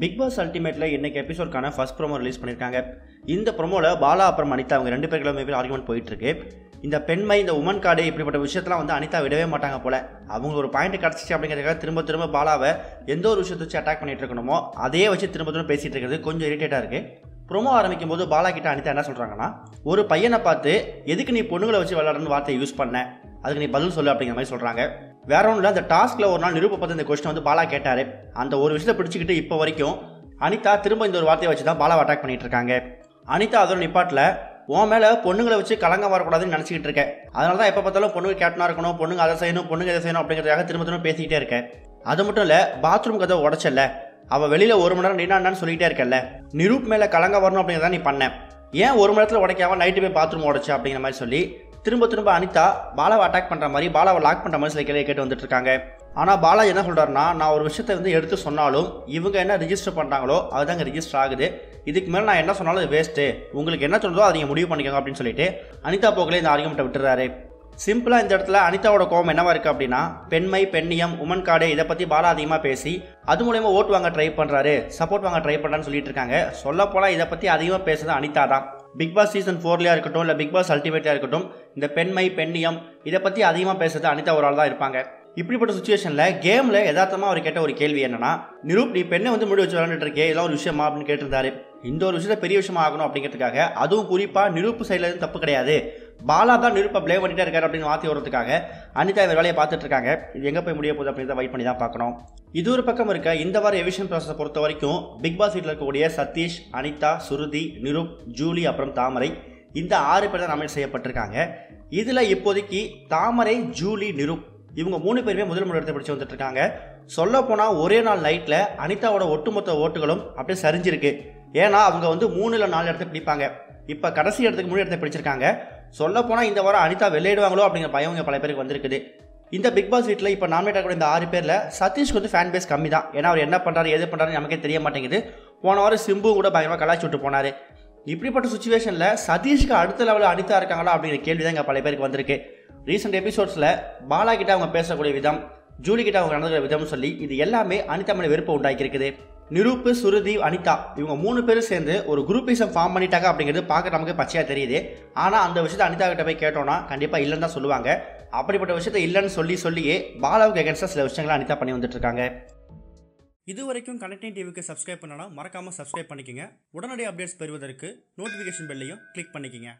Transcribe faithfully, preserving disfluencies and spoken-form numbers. Bigg Boss Ultimate la innaiku episode kana first promo release panniranga. Indha promo la Bala appuram Anita avanga rendu pergalum ever argument poyittu irukku. Indha penmai indha woman card ipdipatta vishayathula vandha Anita vidave maatanga pole. Avanga oru point kadichichu abingiradha thirumba thirumba Balava endha oru vishayathu vechi attack pannittu irukkumo adhe vechi thirumba thirumba pesiittu irukkuradhu konjam irritate a irukku. Promo ஆரம்பிக்கும்போது பாலா கிட்ட அனிதா என்ன சொல்றாங்கன்னா, ஒரு பையனை பார்த்து எதுக்கு நீ பொண்ணுகளை வச்சு விளையாடணும்னு வார்த்தை யூஸ் பண்ண, அதுக்கு நீ பதில் சொல்லு அப்படிங்கிற மாதிரி சொல்றாங்க. வேற ஒன்றும் இல்லை, அந்த டாஸ்க்ல ஒரு நாள் நிரூப பார்த்து இந்த கொஸ்டின் வந்து பாலா கேட்டாரு. அந்த ஒரு விஷயத்தை பிடிச்சிக்கிட்டு இப்போ வரைக்கும் அனிதா திரும்ப இந்த ஒரு வார்த்தையை வச்சு தான் பாலாவை அட்டாக் பண்ணிட்டு இருக்காங்க. அனிதா அதோட நிப்பாட்டில், உன் மேல பொண்ணுங்களை வச்சு கலங்க வரக்கூடாதுன்னு நினைச்சிக்கிட்டு இருக்கேன், அதனாலதான் எப்ப பார்த்தாலும் பொண்ணுங்க கேப்டனா இருக்கணும், பொண்ணுங்க அதை செய்யணும், பொண்ணுங்க இதை செய்யணும் அப்படிங்கிறதுக்காக திரும்ப திரும்ப பேசிக்கிட்டே இருக்கேன். அது மட்டும் இல்ல, பாத்ரூம் கதை உடச்சல, அவள் வெளியில் ஒரு மணி நேரம் நின்னான்னு சொல்லிகிட்டே இருக்கல, நிரூப் மேலே கலங்க வரணும் அப்படிங்கிறதான் நீ பண்ணேன், ஏன் ஒரு மணி நேரத்தில் உடைக்காமல் நைட்டு போய் பாத்ரூம் உடச்சு அப்படிங்கிற மாதிரி சொல்லி திரும்ப திரும்ப அனிதா பாலாவை அட்டாக் பண்ணுற மாதிரி, பாலாவை லாக் பண்ணுற மாதிரி சில கேள்வி கேட்டு வந்துட்டு இருக்காங்க. ஆனால் பாலா என்ன சொல்கிறாருன்னா, நான் ஒரு விஷயத்தை வந்து எடுத்து சொன்னாலும் இவங்க என்ன ரிஜிஸ்டர் பண்ணுறாங்களோ அதுதாங்க ரிஜிஸ்டர் ஆகுது, இதுக்கு மேலே நான் என்ன சொன்னாலும் அது வேஸ்ட்டு, உங்களுக்கு என்ன சொல்கிறதோ அதை நீங்கள் முடிவு பண்ணிக்கோங்க அப்படின்னு சொல்லிட்டு அனிதா போக்கிலே இந்த ஆர்குமெண்ட்டை விட்டுறாரு. சிம்பிளாக இந்த இடத்துல அனிதாவோட கோவம் என்னவா இருக்குது அப்படின்னா, பெண்மை, பெண்ணியம், உமன் கார்டு இதை பற்றி பாலா அதிகமாக பேசி அது மூலயமா ஓட்டு வாங்க ட்ரை பண்ணுறாரு, சப்போர்ட் வாங்க ட்ரை பண்ணுறான்னு சொல்லிட்டு இருக்காங்க. சொல்லப்போனால் இதை பற்றி அதிகமாக பேசுறது அனிதா தான். பிக் பாஸ் சீசன் ஃபோர்லையாக இருக்கட்டும், இல்லை பிக் பாஸ் அல்டிமேட்லையாக இருக்கட்டும், இந்த பெண்மை, பெண்ணியம் இதை பற்றி அதிகமாக பேசுறது அனிதா ஒரு ஆள் தான் இருப்பாங்க. இப்படிப்பட்ட சுச்சுவேஷனில் கேமில் யதார்த்தமாக அவர் கேட்ட ஒரு கேள்வி என்னன்னா, நிரூப் நீ பெண்ணை வந்து முடி வச்சு விளையாண்டுட்டு இருக்கே, இதெல்லாம் ஒரு விஷயமா அப்படின்னு கேட்டிருந்தாரு. இந்த ஒரு விஷயத்த பெரிய விஷயமா ஆகணும் அப்படிங்கிறதுக்காக, அதுவும் குறிப்பாக நிரூப் சைடில் எதுவும் தப்பு கிடையாது, பாலா தான் நிரூப்பை பிளே பண்ணிட்டே இருக்காரு அப்படின்னு வார்த்தை வரதுக்காக அனிதா இவர் வேலையை பார்த்துட்டு இருக்காங்க. இது எங்கே போய் முடிய போகுது அப்படின்னு தான் வெயிட் பண்ணி தான் பார்க்கணும். இது ஒரு பக்கம் இருக்க, இந்த வார எவிஷன் ப்ராசஸை பொறுத்த வரைக்கும் பிக் பாஸ் வீட்டில் இருக்கக்கூடிய சதீஷ், அனிதா, சுருதி, நிரூப், ஜூலி அப்புறம் தாமரை இந்த ஆறு பேர் தான் நாமினேட் செய்யப்பட்டிருக்காங்க. இதில் இப்போதைக்கு தாமரை, ஜூலி, நிரூப் இவங்க மூணு பேருமே முதல் மூணு இடத்தை பிடிச்சி வந்துட்டு இருக்காங்க. சொல்ல போனால் ஒரே நாள் நைட்டில் அனிதாவோட ஒட்டுமொத்த ஓட்டுகளும் அப்படியே சரிஞ்சிருக்கு. ஏன்னா அவங்க வந்து மூணு இல்லை நாலு இடத்தை பிடிப்பாங்க, இப்போ கடைசி இடத்துக்கு மூணு இடத்தை பிடிச்சிருக்காங்க. சொல்லப்போனால் இந்த வாரம் அனிதா வெளியிடுவாங்களோ அப்படிங்கிற பயம் இங்கே பல பேருக்கு வந்திருக்குது. இந்த பிக் பாஸ் வீட்டில் இப்போ நாமினேட் ஆகக்கூடிய இந்த ஆறு பேரில் சதீஷ்க்கு வந்து ஃபேன் பேஸ் கம்மி தான். ஏன்னா அவர் என்ன பண்ணுறாரு, எது பண்ணுறாருன்னு நமக்கே தெரிய மாட்டேங்குது. போன வாரம் சிம்பு கூட பயங்கரமாக கலாய்ச்சி விட்டு போனார். இப்படிப்பட்ட சுச்சுவேஷனில் சதீஷ்க்கு அடுத்த லெவலில் அனிதா இருக்காங்களா அப்படிங்கிற கேள்வி தான் இங்கே பல பேருக்கு வந்திருக்கு. ரீசெண்ட் எபிசோட்ஸில் பாலா கிட்ட அவங்க பேசக்கூடிய விதம், ஜூலி கிட்ட அவங்க நடந்துக்கிற விதம்னு சொல்லி இது எல்லாமே அனிதா மேலே வெறுப்பை உண்டாக்கியிருக்குது. நிரூப், சுருதி, அனிதா இவங்க மூணு பேரும் சேர்ந்து ஒரு குரூப்பிசம் ஃபார்ம் பண்ணிட்டாங்க அப்படிங்கிறது பார்க்க நமக்கு பச்சையாக தெரியுது. ஆனால் அந்த விஷயத்தை அனிதா கிட்ட போய் கேட்டோன்னா கண்டிப்பாக இல்லைன்னு தான் சொல்லுவாங்க. அப்படிப்பட்ட விஷயத்தை இல்லைன்னு சொல்லி சொல்லியே பாலாவுக்கு எகென்ஸ்டாக சில விஷயங்களை அனிதா பண்ணி வந்துட்டு இருக்காங்க. இது வரைக்கும் கனெக்டிங் டிவிக்கு சப்ஸ்கிரைப் பண்ணனா மறக்காமல் சப்ஸ்கிரைப் பண்ணிக்கோங்க. உடனடி அப்டேட்ஸ் பெறுவதற்கு நோட்டிஃபிகேஷன் பெல்லையும் கிளிக் பண்ணிக்கோங்க.